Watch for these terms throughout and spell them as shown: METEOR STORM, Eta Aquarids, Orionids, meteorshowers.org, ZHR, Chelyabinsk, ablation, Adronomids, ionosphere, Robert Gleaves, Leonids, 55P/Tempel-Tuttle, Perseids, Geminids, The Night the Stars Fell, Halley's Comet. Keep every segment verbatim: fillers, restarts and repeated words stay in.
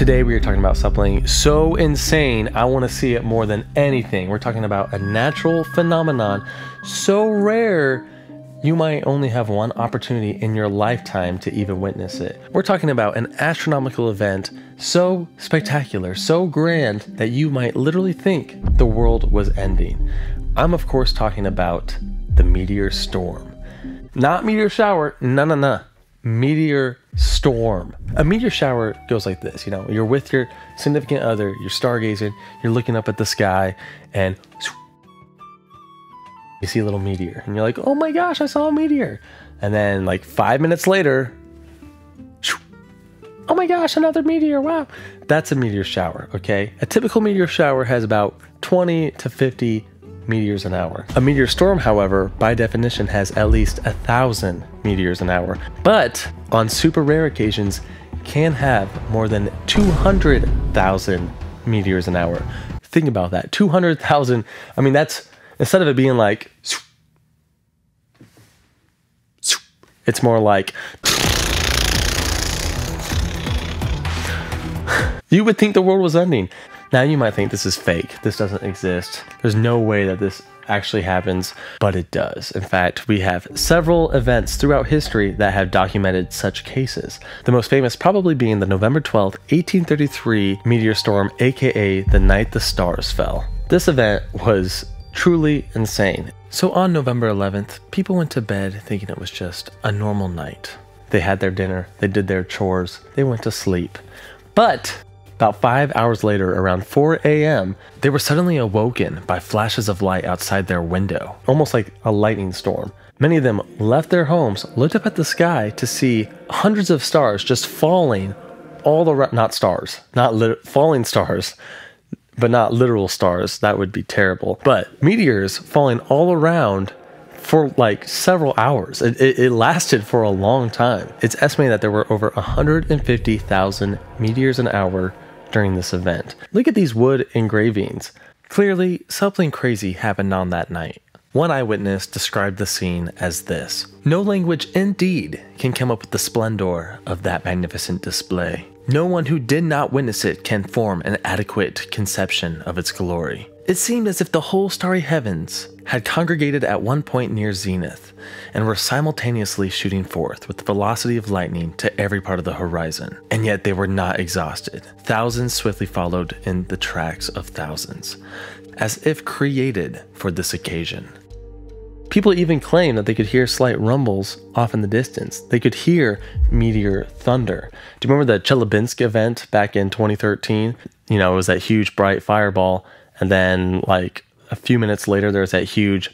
Today we are talking about something so insane, I want to see it more than anything. We're talking about a natural phenomenon so rare, you might only have one opportunity in your lifetime to even witness it. We're talking about an astronomical event so spectacular, so grand, that you might literally think the world was ending. I'm of course talking about the meteor storm. Not meteor shower, no, no, no. Meteor storm. A meteor shower goes like this, you know, you're with your significant other, you're stargazing, you're looking up at the sky, and you see a little meteor and you're like, oh my gosh, I saw a meteor. And then like five minutes later, oh my gosh, another meteor, wow. That's a meteor shower, okay? A typical meteor shower has about twenty to fifty meteors an hour. A meteor storm, however, by definition has at least a thousand meteors an hour, but on super rare occasions can have more than two hundred thousand meteors an hour. Think about that, two hundred thousand. I mean, that's, instead of it being like, it's more like, you would think the world was ending. Now you might think this is fake, this doesn't exist, there's no way that this actually happens, but it does. In fact, we have several events throughout history that have documented such cases. The most famous probably being the November twelfth, eighteen thirty-three meteor storm, aka The Night the Stars Fell. This event was truly insane. So on November eleventh, people went to bed thinking it was just a normal night. They had their dinner, they did their chores, they went to sleep. But about five hours later, around four A M, they were suddenly awoken by flashes of light outside their window, almost like a lightning storm. Many of them left their homes, looked up at the sky to see hundreds of stars just falling all around, not stars, not lit falling stars, but not literal stars, that would be terrible, but meteors falling all around for like several hours. It, it, it lasted for a long time. It's estimated that there were over one hundred fifty thousand meteors an hour during this event. Look at these wood engravings. Clearly, something crazy happened on that night. One eyewitness described the scene as this: "No language indeed can come up with the splendor of that magnificent display. No one who did not witness it can form an adequate conception of its glory. It seemed as if the whole starry heavens had congregated at one point near zenith and were simultaneously shooting forth with the velocity of lightning to every part of the horizon. And yet they were not exhausted. Thousands swiftly followed in the tracks of thousands, as if created for this occasion." People even claimed that they could hear slight rumbles off in the distance. They could hear meteor thunder. Do you remember the Chelyabinsk event back in twenty thirteen? You know, it was that huge bright fireball. And then like a few minutes later, there was that huge.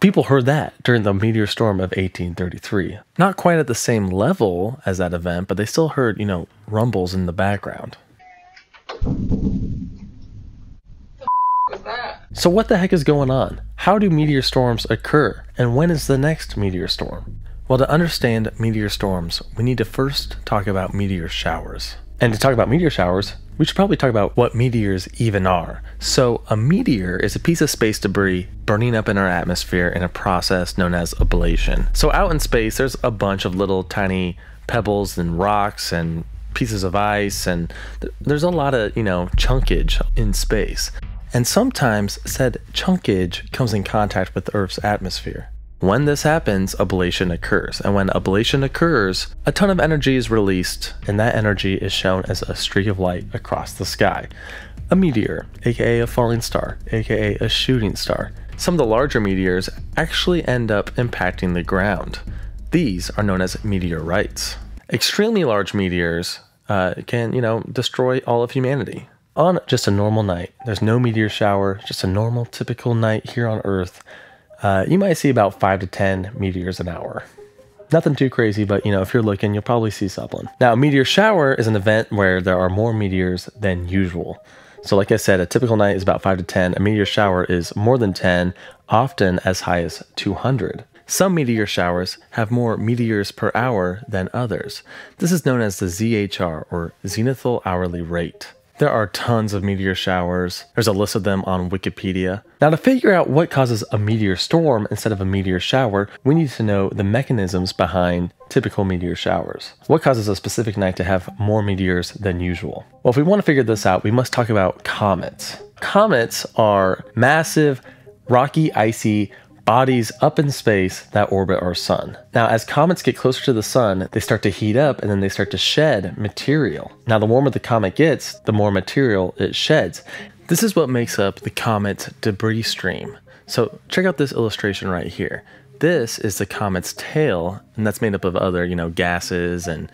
People heard that during the meteor storm of eighteen thirty-three. Not quite at the same level as that event, but they still heard, you know, rumbles in the background. So what the heck is going on? How do meteor storms occur? And when is the next meteor storm? Well, to understand meteor storms, we need to first talk about meteor showers. And to talk about meteor showers, we should probably talk about what meteors even are. So a meteor is a piece of space debris burning up in our atmosphere in a process known as ablation. So out in space, there's a bunch of little tiny pebbles and rocks and pieces of ice, and th there's a lot of, you know, chunkage in space. And sometimes said chunkage comes in contact with Earth's atmosphere. When this happens, ablation occurs. And when ablation occurs, a ton of energy is released, and that energy is shown as a streak of light across the sky. A meteor, aka a falling star, aka a shooting star. Some of the larger meteors actually end up impacting the ground. These are known as meteorites. Extremely large meteors uh, can, you know, destroy all of humanity. On just a normal night, there's no meteor shower, just a normal typical night here on Earth, uh, you might see about five to ten meteors an hour. Nothing too crazy, but you know, if you're looking, you'll probably see something. Now, a meteor shower is an event where there are more meteors than usual. So like I said, a typical night is about five to ten. A meteor shower is more than ten, often as high as two hundred. Some meteor showers have more meteors per hour than others. This is known as the Z H R, or zenithal hourly rate. There are tons of meteor showers. There's a list of them on Wikipedia. Now, to figure out what causes a meteor storm instead of a meteor shower, we need to know the mechanisms behind typical meteor showers. What causes a specific night to have more meteors than usual? Well, if we want to figure this out, we must talk about comets. Comets are massive, rocky, icy bodies up in space that orbit our sun. Now, as comets get closer to the sun, they start to heat up and then they start to shed material. Now, the warmer the comet gets, the more material it sheds. This is what makes up the comet's debris stream. So check out this illustration right here. This is the comet's tail, and that's made up of other, you know, gases and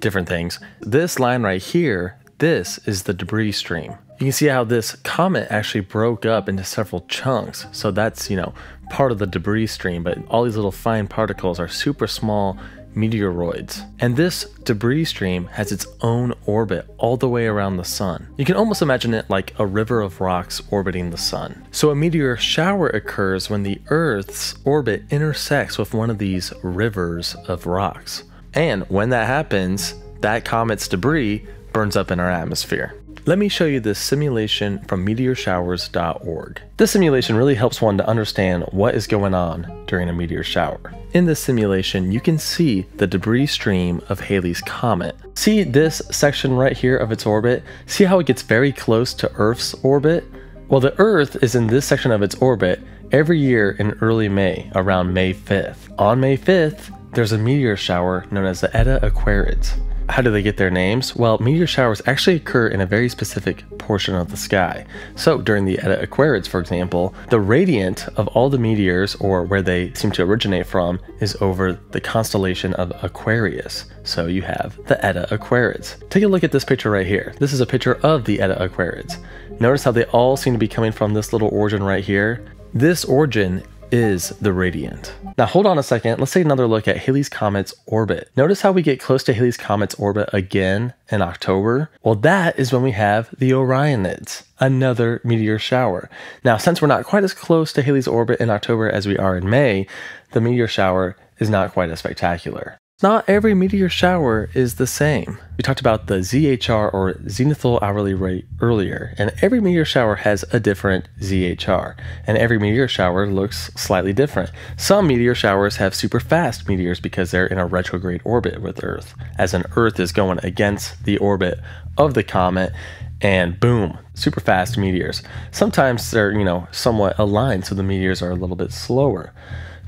different things. This line right here, this is the debris stream. You can see how this comet actually broke up into several chunks. So that's, you know, part of the debris stream, but all these little fine particles are super small meteoroids. And this debris stream has its own orbit all the way around the sun. You can almost imagine it like a river of rocks orbiting the sun. So a meteor shower occurs when the Earth's orbit intersects with one of these rivers of rocks. And when that happens, that comet's debris burns up in our atmosphere. Let me show you this simulation from meteor showers dot org. This simulation really helps one to understand what is going on during a meteor shower. In this simulation, you can see the debris stream of Halley's Comet. See this section right here of its orbit? See how it gets very close to Earth's orbit? Well, the Earth is in this section of its orbit every year in early May, around May fifth. On May fifth, there's a meteor shower known as the Eta Aquarids. How do they get their names? Well, meteor showers actually occur in a very specific portion of the sky. So during the Eta Aquarids, for example, the radiant of all the meteors, or where they seem to originate from, is over the constellation of Aquarius. So you have the Eta Aquarids. Take a look at this picture right here. This is a picture of the Eta Aquarids. Notice how they all seem to be coming from this little origin right here. This origin is the radiant. Now hold on a second, let's take another look at Halley's Comet's orbit. Notice how we get close to Halley's Comet's orbit again in October? Well, that is when we have the Orionids, another meteor shower. Now, since we're not quite as close to Halley's orbit in October as we are in May, the meteor shower is not quite as spectacular. Not every meteor shower is the same. We talked about the Z H R, or zenithal hourly rate, earlier, and every meteor shower has a different Z H R, and every meteor shower looks slightly different. Some meteor showers have super fast meteors because they're in a retrograde orbit with Earth, as an Earth is going against the orbit of the comet, and boom, super fast meteors. Sometimes they're, you know, somewhat aligned, so the meteors are a little bit slower.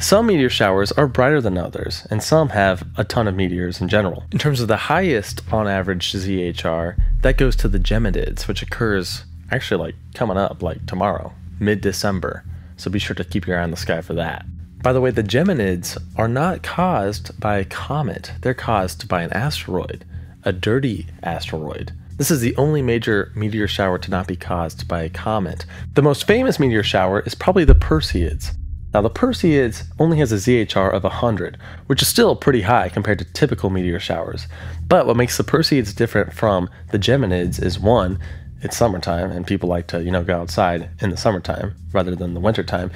Some meteor showers are brighter than others, and some have a ton of meteors in general. In terms of the highest on average Z H R, that goes to the Geminids, which occurs actually like coming up, like tomorrow, mid-December. So be sure to keep your eye on the sky for that. By the way, the Geminids are not caused by a comet. They're caused by an asteroid, a dirty asteroid. This is the only major meteor shower to not be caused by a comet. The most famous meteor shower is probably the Perseids. Now, the Perseids only has a Z H R of one hundred, which is still pretty high compared to typical meteor showers. But what makes the Perseids different from the Geminids is, one, it's summertime and people like to, you know, go outside in the summertime rather than the wintertime.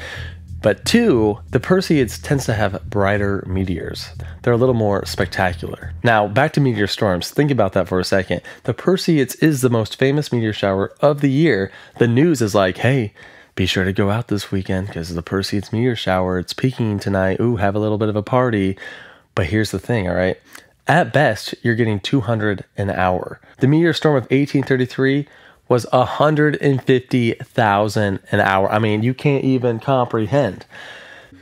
But two, the Perseids tends to have brighter meteors. They're a little more spectacular. Now, back to meteor storms. Think about that for a second. The Perseids is the most famous meteor shower of the year. The news is like, hey, be sure to go out this weekend because the Perseids meteor shower, it's peaking tonight. Ooh, have a little bit of a party. But here's the thing, all right? At best, you're getting two hundred an hour. The meteor storm of eighteen thirty-three was one hundred fifty thousand an hour. I mean, you can't even comprehend.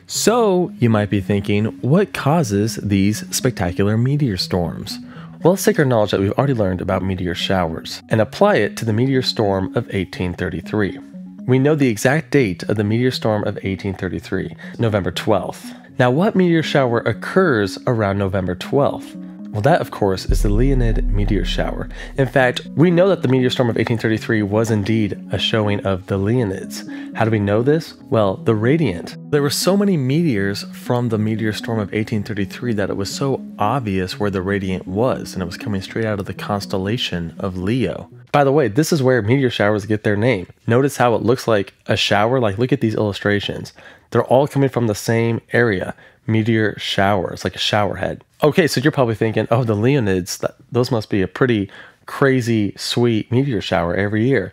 So you might be thinking, what causes these spectacular meteor storms? Well, let's take our knowledge that we've already learned about meteor showers and apply it to the meteor storm of eighteen thirty-three. We know the exact date of the meteor storm of eighteen thirty-three, November twelfth. Now, what meteor shower occurs around November twelfth? Well, that, of course, is the Leonid meteor shower. In fact, we know that the meteor storm of eighteen thirty-three was indeed a showing of the Leonids. How do we know this? Well, the radiant. There were so many meteors from the meteor storm of eighteen thirty-three that it was so obvious where the radiant was, and it was coming straight out of the constellation of Leo. By the way, this is where meteor showers get their name. Notice how it looks like a shower. Like, look at these illustrations. They're all coming from the same area. Meteor shower. It's like a shower head. Okay, so you're probably thinking, oh, the Leonids, that, those must be a pretty crazy sweet meteor shower every year.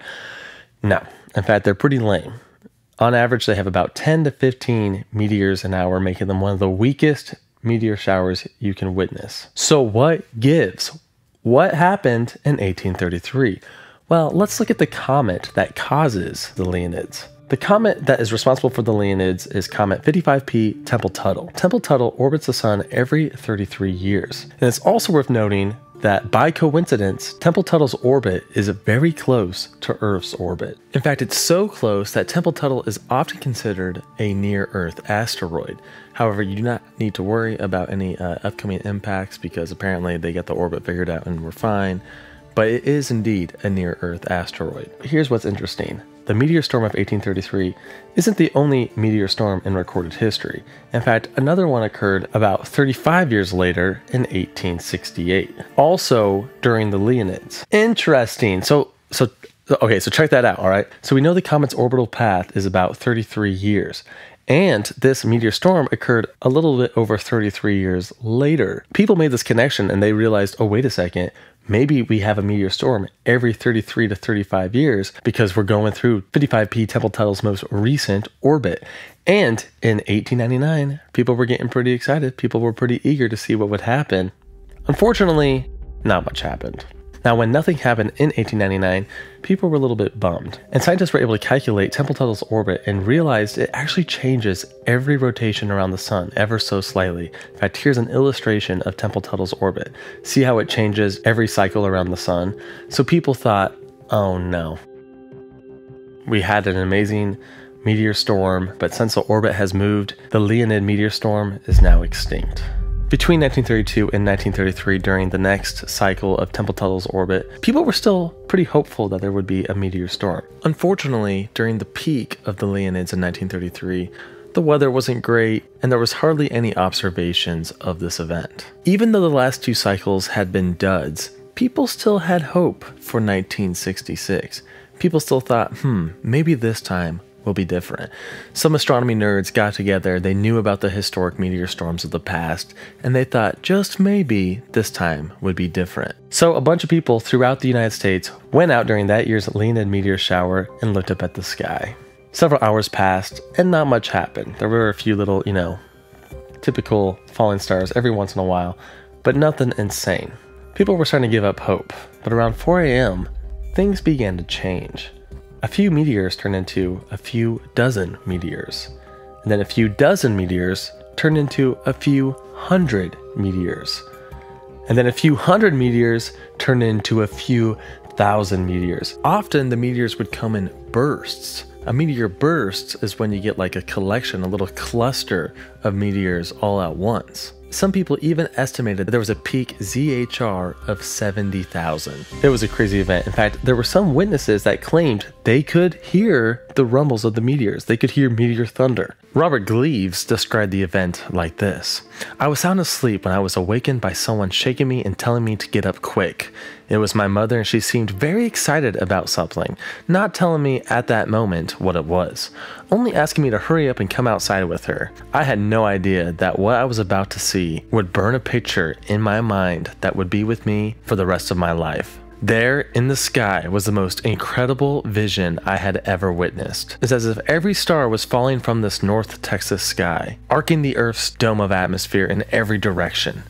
No, in fact, they're pretty lame. On average, they have about ten to fifteen meteors an hour, making them one of the weakest meteor showers you can witness. So what gives? What happened in eighteen thirty-three? Well, let's look at the comet that causes the Leonids. The comet that is responsible for the Leonids is comet fifty-five P Tempel-Tuttle. Tempel-Tuttle orbits the sun every thirty-three years. And it's also worth noting that by coincidence, Tempel-Tuttle's orbit is very close to Earth's orbit. In fact, it's so close that Tempel-Tuttle is often considered a near-Earth asteroid. However, you do not need to worry about any uh, upcoming impacts because apparently they got the orbit figured out and we're fine. But it is indeed a near-Earth asteroid. Here's what's interesting. The meteor storm of eighteen thirty-three isn't the only meteor storm in recorded history. In fact, another one occurred about thirty-five years later in eighteen sixty-eight, also during the Leonids. Interesting. So, so okay, so check that out, all right? So we know the comet's orbital path is about thirty-three years. And this meteor storm occurred a little bit over thirty-three years later. People made this connection and they realized, oh, wait a second, maybe we have a meteor storm every thirty-three to thirty-five years because we're going through fifty-five P Tempel-Tuttle's most recent orbit. And in eighteen ninety-nine, people were getting pretty excited. People were pretty eager to see what would happen. Unfortunately, not much happened. Now, when nothing happened in eighteen ninety-nine, people were a little bit bummed. And scientists were able to calculate Tempel-Tuttle's orbit and realized it actually changes every rotation around the sun ever so slightly. In fact, here's an illustration of Tempel-Tuttle's orbit. See how it changes every cycle around the sun? So people thought, oh no. We had an amazing meteor storm, but since the orbit has moved, the Leonid meteor storm is now extinct. Between nineteen thirty-two and nineteen thirty-three, during the next cycle of Tempel-Tuttle's orbit, people were still pretty hopeful that there would be a meteor storm. Unfortunately, during the peak of the Leonids in nineteen thirty-three, the weather wasn't great, and there was hardly any observations of this event. Even though the last two cycles had been duds, people still had hope for nineteen sixty-six. People still thought, hmm, maybe this time will be different. Some astronomy nerds got together, they knew about the historic meteor storms of the past, and they thought just maybe this time would be different. So a bunch of people throughout the United States went out during that year's Leonid meteor shower and looked up at the sky. Several hours passed and not much happened. There were a few little, you know, typical falling stars every once in a while, but nothing insane. People were starting to give up hope, but around four A M, things began to change. A few meteors turned into a few dozen meteors, and then a few dozen meteors turned into a few hundred meteors, and then a few hundred meteors turned into a few thousand meteors. Often the meteors would come in bursts. A meteor burst is when you get like a collection, a little cluster of meteors all at once. Some people even estimated that there was a peak Z H R of seventy thousand. It was a crazy event. In fact, there were some witnesses that claimed they could hear the rumbles of the meteors. They could hear meteor thunder. Robert Gleaves described the event like this. I was sound asleep when I was awakened by someone shaking me and telling me to get up quick. It was my mother and she seemed very excited about something, not telling me at that moment what it was, only asking me to hurry up and come outside with her. I had no idea that what I was about to see would burn a picture in my mind that would be with me for the rest of my life. There in the sky was the most incredible vision I had ever witnessed. It's as if every star was falling from this North Texas sky, arcing the Earth's dome of atmosphere in every direction.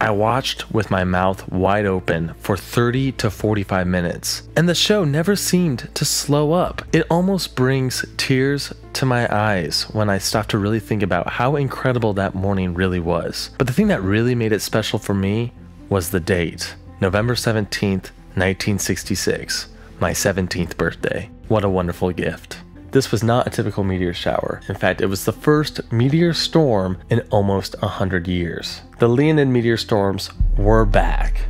I watched with my mouth wide open for thirty to forty-five minutes, and the show never seemed to slow up. It almost brings tears to my eyes when I stop to really think about how incredible that morning really was. But the thing that really made it special for me was the date, November seventeenth, nineteen sixty-six, my seventeenth birthday. What a wonderful gift. This was not a typical meteor shower. In fact, it was the first meteor storm in almost one hundred years. The Leonid meteor storms were back.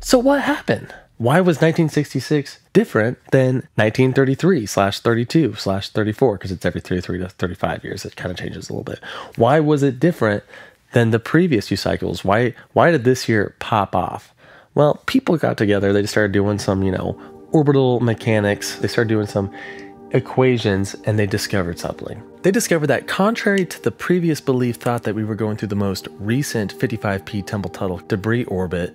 So what happened? Why was nineteen sixty-six different than nineteen thirty-three slash thirty-two slash thirty-four? Because it's every thirty-three to thirty-five years, it kind of changes a little bit. Why was it different than the previous two cycles? Why, why did this year pop off? Well, people got together, they started doing some, you know, orbital mechanics. They started doing some equations and they discovered something. They discovered that contrary to the previous belief thought that we were going through the most recent fifty-five P Tempel-Tuttle debris orbit,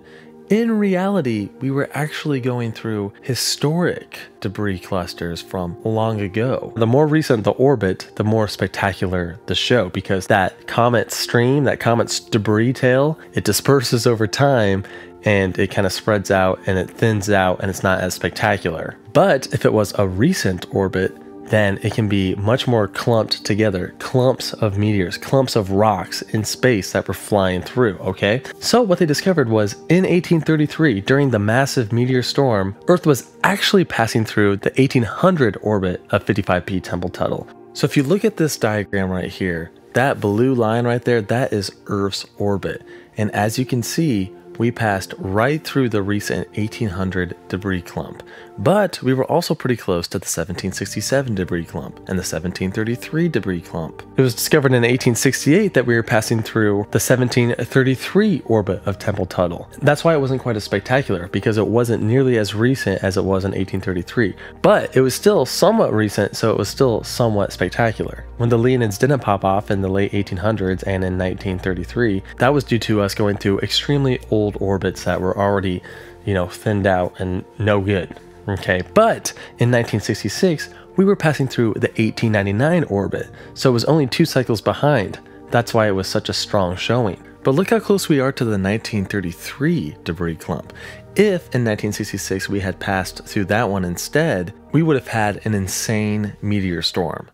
In reality, we were actually going through historic debris clusters from long ago. The more recent the orbit, the more spectacular the show, because that comet stream, that comet's debris tail, it disperses over time and it kind of spreads out and it thins out and it's not as spectacular. But if it was a recent orbit, then it can be much more clumped together, clumps of meteors, clumps of rocks in space that were flying through, okay? So what they discovered was in eighteen thirty-three, during the massive meteor storm, Earth was actually passing through the eighteen hundred orbit of fifty-five P Tempel-Tuttle. So if you look at this diagram right here, that blue line right there, that is Earth's orbit. And as you can see, we passed right through the recent eighteen hundred debris clump, but we were also pretty close to the seventeen sixty-seven debris clump and the seventeen thirty-three debris clump. It was discovered in eighteen sixty-eight that we were passing through the seventeen thirty-three orbit of Tempel-Tuttle. That's why it wasn't quite as spectacular, because it wasn't nearly as recent as it was in eighteen thirty-three, but it was still somewhat recent, so it was still somewhat spectacular. When the Leonids didn't pop off in the late eighteen hundreds and in nineteen thirty-three, that was due to us going through extremely old old orbits that were already, you know, thinned out and no good, okay? But in nineteen sixty-six, we were passing through the eighteen ninety-nine orbit, so it was only two cycles behind. That's why it was such a strong showing. But look how close we are to the nineteen thirty-three debris clump. If in nineteen sixty-six we had passed through that one instead, we would have had an insane meteor storm.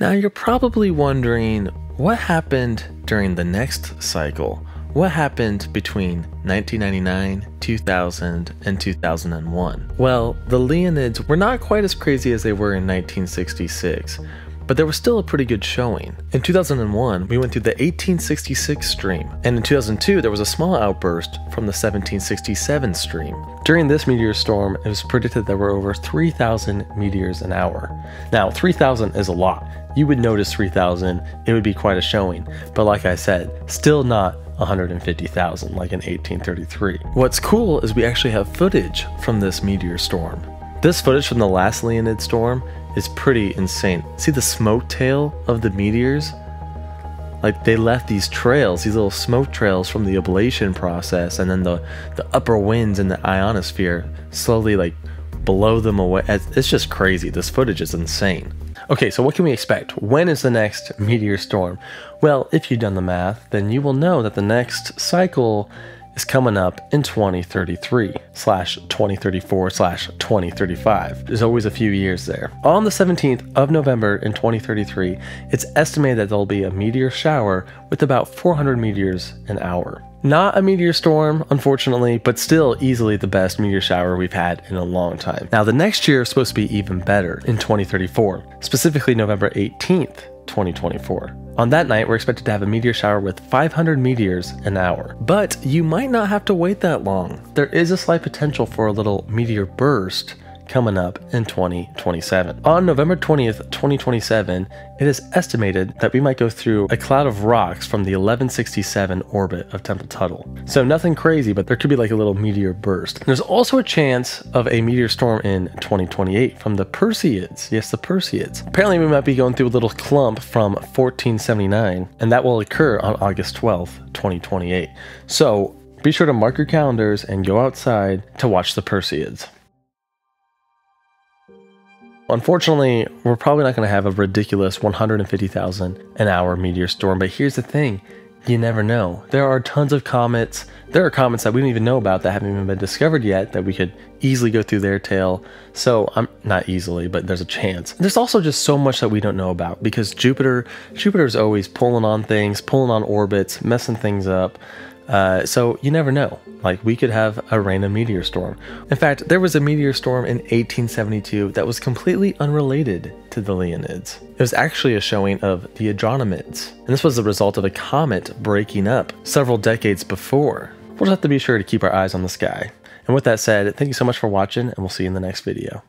Now you're probably wondering, what happened during the next cycle? What happened between nineteen ninety-nine, two thousand, and two thousand one? Well, the Leonids were not quite as crazy as they were in nineteen sixty-six, but there was still a pretty good showing. In two thousand one, we went through the eighteen sixty-six stream, and in two thousand two, there was a small outburst from the seventeen sixty-seven stream. During this meteor storm, it was predicted there were over three thousand meteors an hour. Now, three thousand is a lot. You would notice three thousand, it would be quite a showing, but like I said, still not one hundred fifty thousand like in eighteen thirty-three. What's cool is we actually have footage from this meteor storm. This footage from the last Leonid storm is pretty insane. See the smoke tail of the meteors? Like, they left these trails, these little smoke trails from the ablation process, and then the, the upper winds in the ionosphere slowly like blow them away. It's just crazy. This footage is insane. Okay, so what can we expect? When is the next meteor storm? Well, if you've done the math, then you will know that the next cycle is coming up in twenty thirty-three slash twenty thirty-four slash twenty thirty-five. There's always a few years there. On the seventeenth of November in twenty thirty-three, it's estimated that there'll be a meteor shower with about four hundred meteors an hour. Not a meteor storm, unfortunately, but still easily the best meteor shower we've had in a long time. Now, the next year is supposed to be even better in twenty thirty-four, specifically November eighteenth, twenty twenty-four. On that night, we're expected to have a meteor shower with five hundred meteors an hour. But you might not have to wait that long. There is a slight potential for a little meteor burst coming up in twenty twenty-seven. On November twentieth, twenty twenty-seven, it is estimated that we might go through a cloud of rocks from the eleven sixty-seven orbit of Tempel-Tuttle. So nothing crazy, but there could be like a little meteor burst. There's also a chance of a meteor storm in twenty twenty-eight from the Perseids. Yes, the Perseids. Apparently we might be going through a little clump from fourteen seventy-nine, and that will occur on August twelfth, twenty twenty-eight. So be sure to mark your calendars and go outside to watch the Perseids. Unfortunately, we're probably not going to have a ridiculous one hundred fifty thousand an hour meteor storm, but here's the thing, you never know. There are tons of comets. There are comets that we don't even know about that haven't even been discovered yet that we could easily go through their tail. So I'm not easily, but there's a chance. There's also just so much that we don't know about, because Jupiter, Jupiter's always pulling on things, pulling on orbits, messing things up. Uh, so you never know, like we could have a random meteor storm. In fact, there was a meteor storm in eighteen seventy-two that was completely unrelated to the Leonids. It was actually a showing of the Adronomids, and this was the result of a comet breaking up several decades before. We'll just have to be sure to keep our eyes on the sky. And with that said, thank you so much for watching, and we'll see you in the next video.